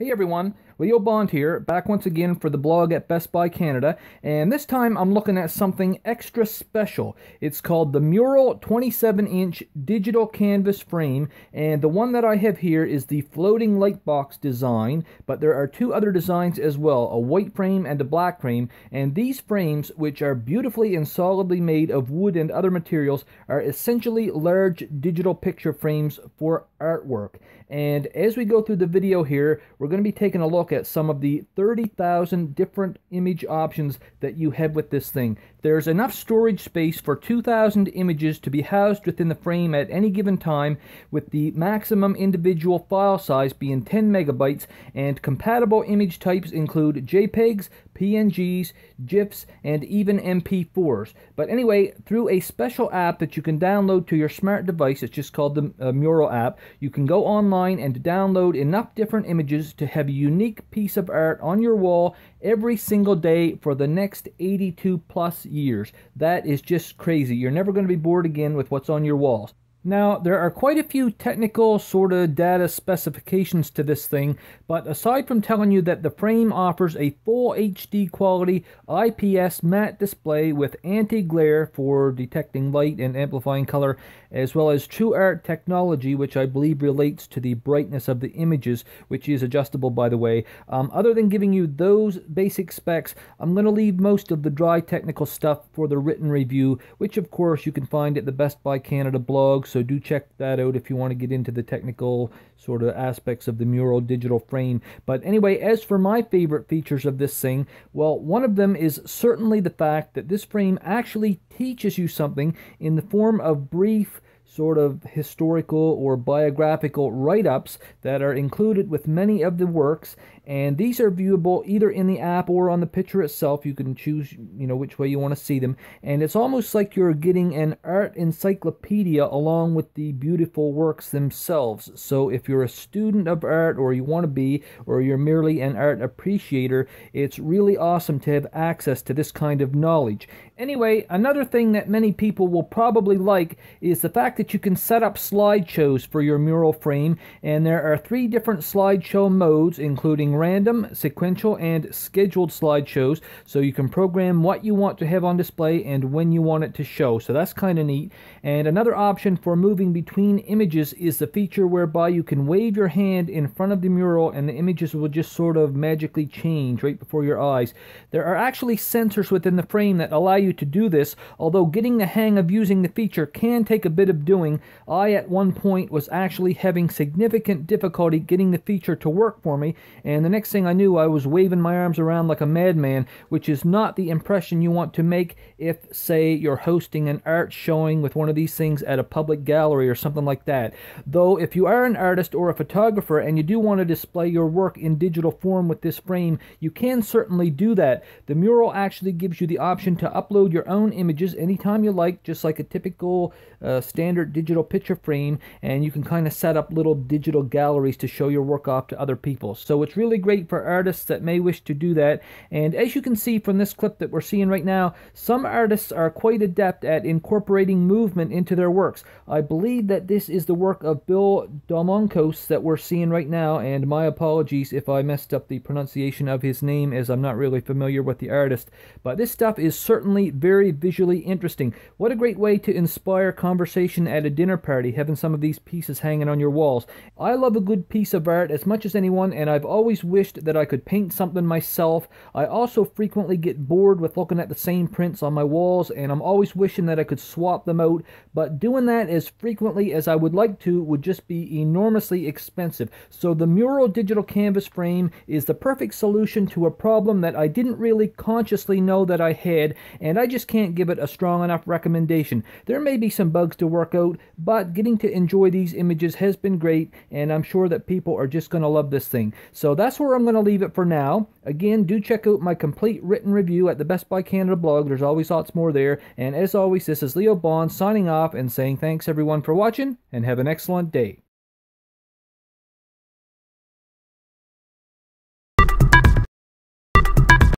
Hey everyone, Leo Bond here, back once again for the blog at Best Buy Canada, and this time I'm looking at something extra special. It's called the Meural 27-inch digital canvas frame, and the one that I have here is the floating light box design, but there are two other designs as well, a white frame and a black frame, and these frames, which are beautifully and solidly made of wood and other materials, are essentially large digital picture frames for artwork. And as we go through the video here, we're going to be taking a look at some of the 30,000 different image options that you have with this thing. There's enough storage space for 2,000 images to be housed within the frame at any given time, with the maximum individual file size being 10 megabytes, and compatible image types include JPEGs, PNGs, GIFs, and even MP4s. But anyway, through a special app that you can download to your smart device, it's just called the Meural app, you can go online and download enough different images to have a unique piece of art on your wall every single day for the next 82 plus years. That is just crazy. You're never going to be bored again with what's on your walls. Now, there are quite a few technical sort of data specifications to this thing, but aside from telling you that the frame offers a full HD quality IPS matte display with anti-glare for detecting light and amplifying color, as well as TrueArt technology, which I believe relates to the brightness of the images, which is adjustable, by the way. Other than giving you those basic specs, I'm going to leave most of the dry technical stuff for the written review, which of course you can find at the Best Buy Canada blog, so do check that out if you want to get into the technical sort of aspects of the Meural digital frame. But anyway, as for my favorite features of this thing, well, one of them is certainly the fact that this frame actually teaches you something in the form of brief sort of historical or biographical write-ups that are included with many of the works, and these are viewable either in the app or on the picture itself. You can choose, you know, which way you want to see them, and it's almost like you're getting an art encyclopedia along with the beautiful works themselves. So if you're a student of art, or you want to be, or you're merely an art appreciator, it's really awesome to have access to this kind of knowledge. Anyway, another thing that many people will probably like is the fact that you can set up slideshows for your Meural frame, and there are three different slideshow modes, including random, sequential, and scheduled slideshows, so you can program what you want to have on display and when you want it to show, so that's kind of neat. And another option for moving between images is the feature whereby you can wave your hand in front of the Meural and the images will just sort of magically change right before your eyes. There are actually sensors within the frame that allow you to do this, although getting the hang of using the feature can take a bit of doing. I at one point was actually having significant difficulty getting the feature to work for me, and the next thing I knew I was waving my arms around like a madman, which is not the impression you want to make if, say, you're hosting an art showing with one of these things at a public gallery or something like that. Though if you are an artist or a photographer and you do want to display your work in digital form with this frame, you can certainly do that. The Meural actually gives you the option to upload your own images anytime you like, just like a typical standard digital picture frame, and you can kind of set up little digital galleries to show your work off to other people. So it's really great for artists that may wish to do that. And as you can see from this clip that we're seeing right now, some artists are quite adept at incorporating movement into their works. I believe that this is the work of Bill Domonkos that we're seeing right now, and my apologies if I messed up the pronunciation of his name, as I'm not really familiar with the artist. But this stuff is certainly very visually interesting. What a great way to inspire conversation at a dinner party, having some of these pieces hanging on your walls. I love a good piece of art as much as anyone, and I've always wished that I could paint something myself. I also frequently get bored with looking at the same prints on my walls, and I'm always wishing that I could swap them out, but doing that as frequently as I would like to would just be enormously expensive. So the Meural digital canvas frame is the perfect solution to a problem that I didn't really consciously know that I had, and I just can't give it a strong enough recommendation. There may be some bugs to work out, but getting to enjoy these images has been great, and I'm sure that people are just going to love this thing. So that's where I'm going to leave it for now. Again, do check out my complete written review at the Best Buy Canada blog. There's always lots more there. And as always, this is Leo Bond signing off and saying thanks everyone for watching, and have an excellent day.